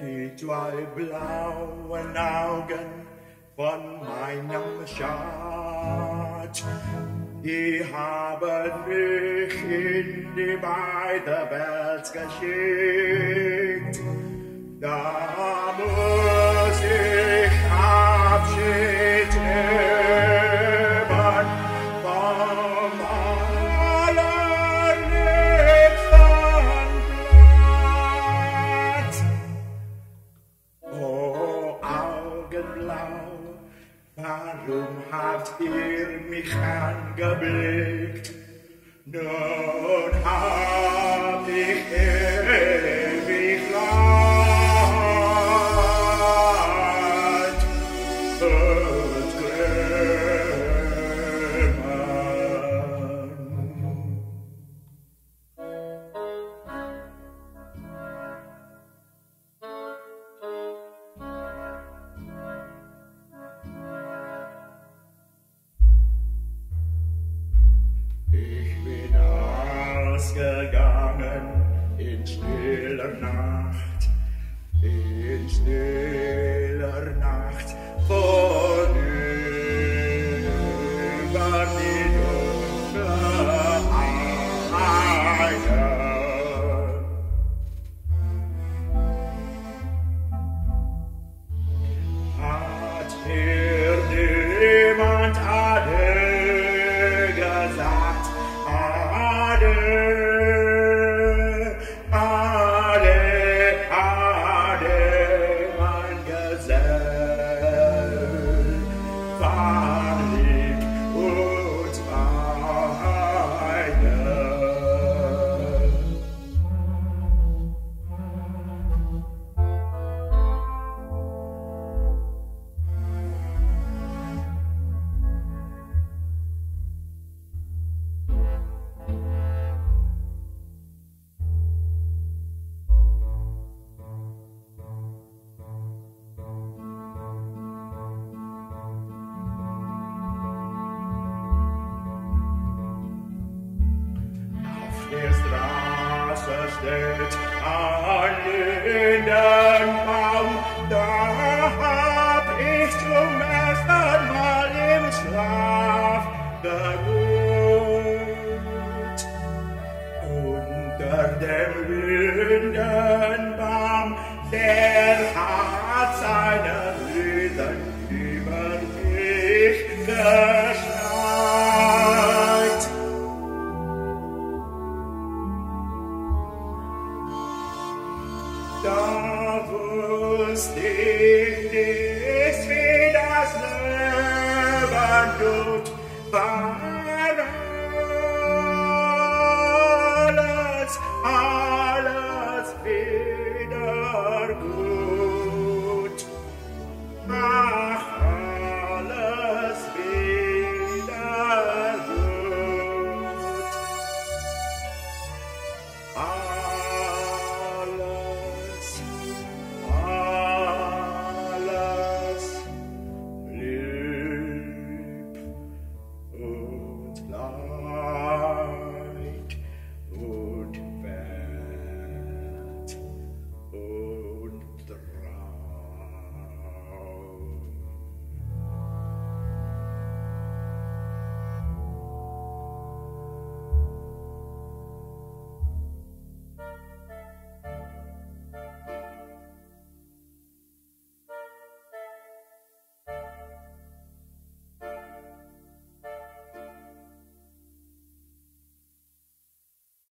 Die zwei blauen Augen von meinem Schatz, die haben mich in die weite Welt geschickt. Da muss ich Abschied nehmen vom allerliebsten Platz. O Augenblau, warum habt ihr mich angeblickt? Nun hab ich ewig Leid und Grämen. Ich bin ausgegangen in stiller Nacht, vorüber die Dunkelheit. Hat mir niemand Ade gesagt? Ade, Ade, Ade, mein Gesell, fahr lieb und weine. Steht an Lindenbaum, da hab ich zum ersten Mal im Schlaf geruht. Unter dem Lindenbaum, der hat seine Reden über mich geschlagen. Da wusste ich nicht, wie das Leben tut.